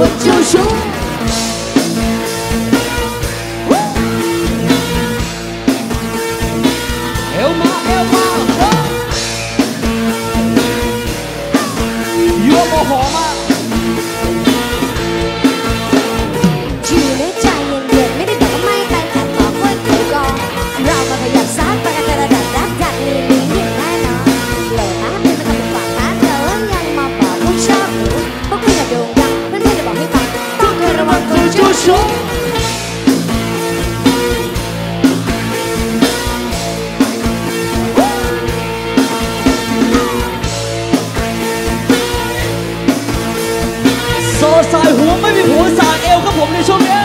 คนเจ้าชู้เอวมาเอวมาโยโมโหมาอยู่ในใจเย็นๆไม่ได้บอกว่าไม่ไปแต่บอกว่าถูกก่อนเรามาขยับซ้ำไปกันระดับรักกันเลยโซสายหัวไม่มีหัวสายเอวครับผมในช่วงนี้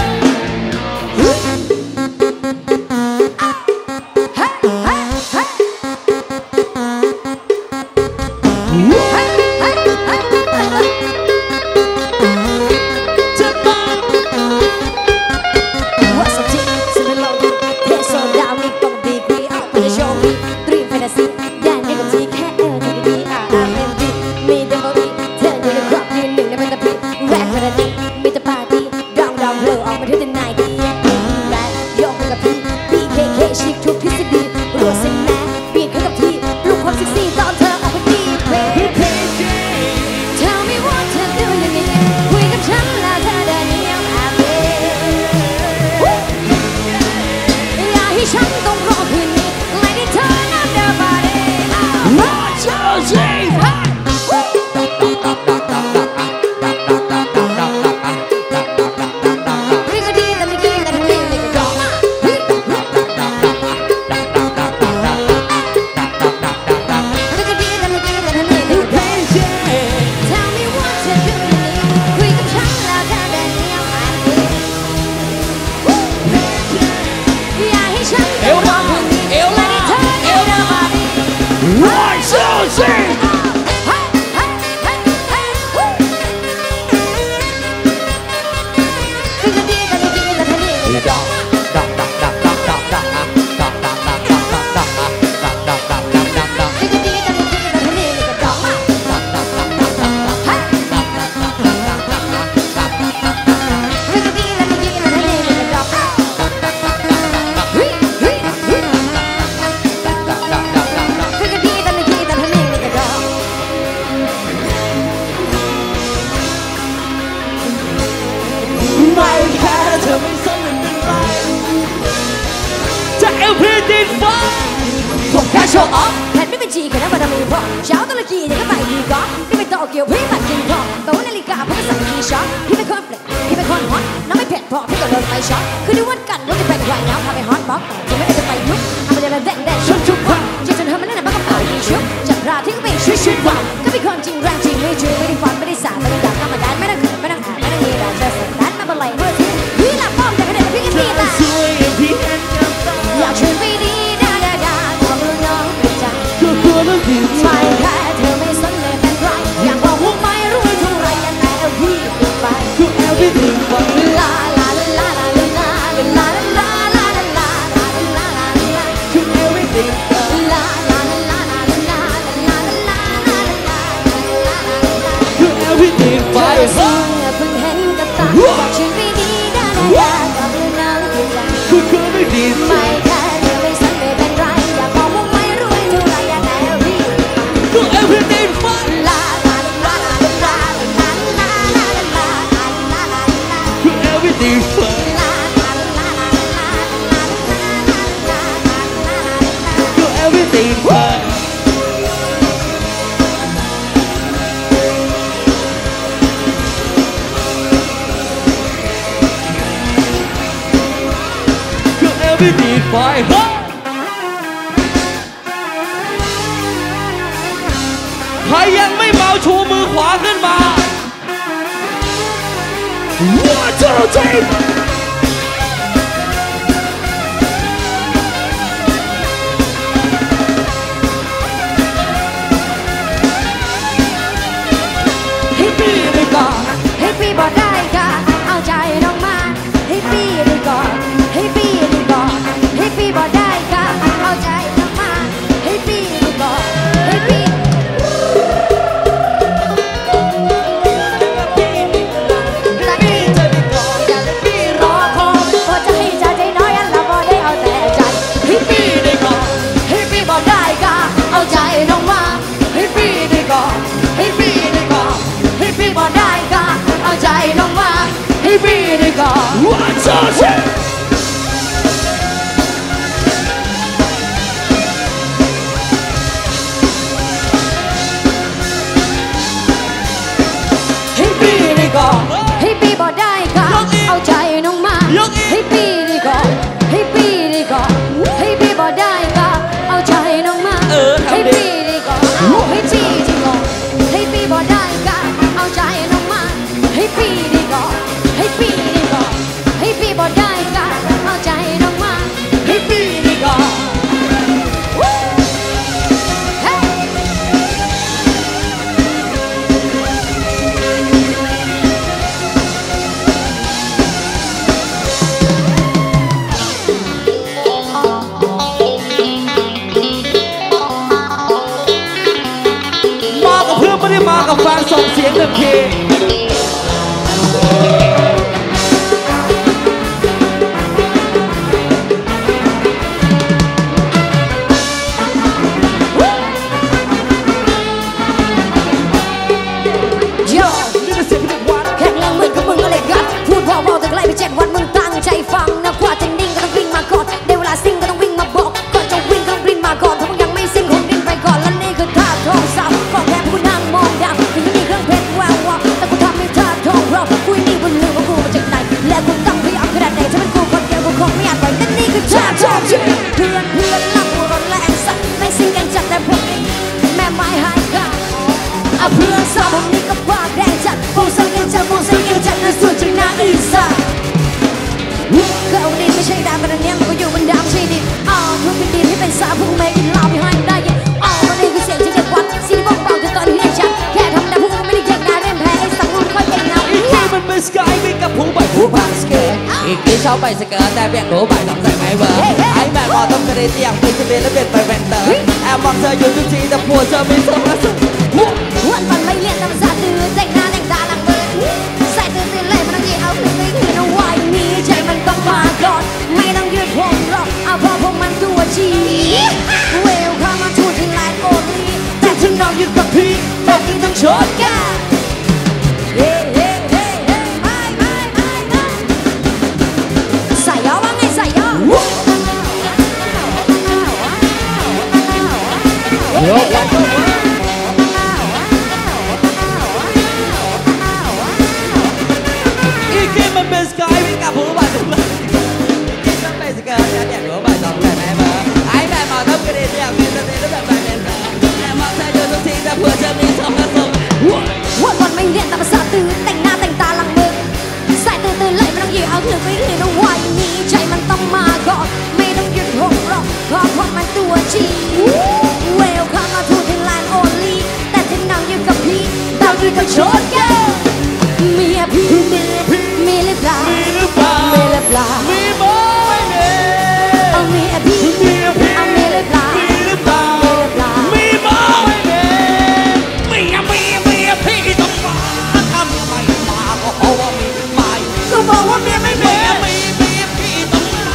ใครยังไม่เมาชูมือขวาขึ้นมา One, two, three ให้พี่ไปก่อนให้พี่บอกได้ค่ะเอาใจน้องมาให้พี่ไปก่อนให้พี่ไปก่อนให้พี่บอกได้ค่ะเอาใจน้องมาให้พี่ไปก่อนให้พี่ ใจน้องมาให้พี่ได้ก่อน One two three ให้พี่ได้ก่อนให้พี่บอกได้ค่ะเอาใจน้องมาให้พี่ได้ก่อนให้พี่ได้ก่อนให้พี่บอกได้ค่ะเอาใจน้องมาให้พี่ได้ก่อนให้พี่ได้ก่อนให้พี่บอกได้ค่ะเอาใจน้องมาให้พี่ได้ก่อนให้พี่ได้ก่อนให้พี่บอกได้ค่ะเอาใจน้องมาให้พี่ได้ก่อนมากับฟังส่งเสียงเต็มที่นี่เป็นเสียงพิเศษวัดแข่งแรงมึงกับมึงก็เลยกัดพูดเบาๆแต่ไกลไป7วันมึงตั้งใจฟังนะกว่าจะนิ่งก็ต้องวิ่งมาก่อนได้เวลาซิ่งก็ต้องวิ่งมาบอกก่อนจะวิ่งก็ต้องวิ่งมาก่อนถ้ามึงยังไม่ซิ่งคงวิ่งไปก่อนและนี่คือท่าทองสาวของแท้ผู้นั่งมองดังถึงไม่มีเครื่องเพชรแวววับแต่กูทำให้ท่าทองรอบกูนี่บนลืมว่ากูมาจากไหนและกูตั้งพยายามขนาดไหนถ้าเป็นกูคนเดียวกูคงไม่อาจปล่อยนั่นนี่คือท่าทองเพื่อนลำหัวร้อนแรงสั่นไม่ซิ่งกันจัดแต่พวกนี้แม่ไม้หายขาดเอาเพื่อนสาวผมนี่ก็ปากแดงจัดโมเสกยังจัดโมเสกยังจัดนะส่วนจากหน้าอีสานก็เอาดีไม่ใช่ดามันเนี้ยมันก็อยู่บนดาวใช่ดิอ๋อเพื่อเป็นดีให้เป็นสาวพวกไม่กินเหล้าไม่ให้ได้ยังอ๋อมันนี่คือเสียงที่เด็กวัดสีบ้องเบาจนตอนเรียกฉันแค่ทำแต่พวกไม่ได้แข่งนาเรียนแพ้ไอ้สังวุ่นค่อยเองนะให้มันเป็นสกายวิ่งกับผู้ใบผู้พังสเกิร์ตอีกที่ชอบไปสเกิร์ตแต่เปลี่ยนผู้ใบต้องใส่ไม้เบอร์ไอ้แม่พอต้องกระเดียดเตียงไปจะเบนและเปลี่ยนไปแวนเตอร์แอบมองเธออยู่ทุกทีแต่ผัวเธอไม่สนละสุดวันวันไม่เรียนทำซาดื้อแต่งหน้าแต่งตาหลังเบิร์ดใส่ตื่นเลยมันต้องยีเอาคืนไม่คืนเอาไว้นี้ใจมันต้องมาก่อนไม่ต้องยืดผมหรอกเอาพอพวกมันตัวชี้เวลข้ามาทูดที่ไลน์โอลีแต่ถึงน้องยืดกับพี่บอกยิ่งต้องชดกันเฮ้เฮ้เฮ้เฮ้ไม่ใส่ย่อว่าไงใส่ย่อเป็นสกายวิ่งกับผู้บาดเจ็บที่ต้องไปสกายนั่นอย่างผู้บาดเจ็บแบบไหนบ้างไอ้แบบหมอทับกระดิ่งอย่างมีสติและแบบแบบเป็นแบบแต่มองเธออยู่ทุกทีแต่เพื่อจะมีสองผสมวันไม่เรียนแต่ภาษาตื่นแต่งหน้าแต่งตาหลังมือใส่ตื่นเลยไม่ต้องยืดเอาหนึ่งไม่ยืดเอาไว้นี้ใจมันต้องมาก่อนไม่ต้องหยุดหกหรอกเพราะคนมันตัวชี้เวลข้ามาทูทิงไลน์โอลี่แต่ถึงน้องยืดกับพี่เรายืดกับโชดเก้เมียพี่มีหรือเปล่ามีหรือเปล่ามีหรือเปล่ามีบ่ไม่มีเอาเมียพี่เอาเมียหรือเปล่ามีหรือเปล่ามีหรือเปล่ามีบ่ไม่มีเมียพี่ต้องมาถ้าเมียไม่มาก็เพราะว่ามีไม่ก็บอกว่าเมียไม่มีเมียพี่ต้องมา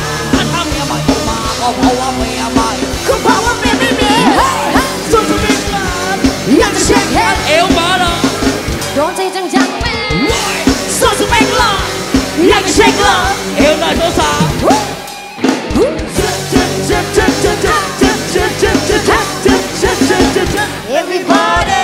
ถ้าเมียไม่มาก็เพราะว่าเมียไม่ก็เพราะว่าเมียไม่มีสุดจะมีกลางอยากจะเช็คแฮนด์เอวมาหรอโดนใจจังๆอยากจะเช็คลาเอวหน่อยสาวๆ Everybody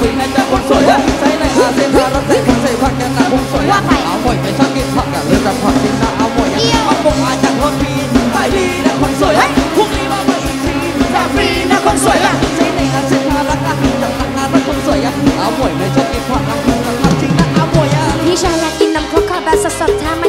ฟินในแต่คนสวยใช้ในอาเซียนทารักใส่ผักใส่ผักกันนะคนสวยเอาหมวยไปช่างกินผักกันเรื่องกับผักกินนะเอาหมวยเอาปกอาจากคนดีไปดีนะคนสวยพวกนี้มาไปอีกทีจะฟรีนะคนสวยใช้ในอาเซียนทารักนะจากผักนะรักคนสวยเอาหมวยไปช่างกินผักกันเรื่องกับผักกินนะเอาหมวยดิฉันกินน้ำโค้กข้าวแบบสดๆทำ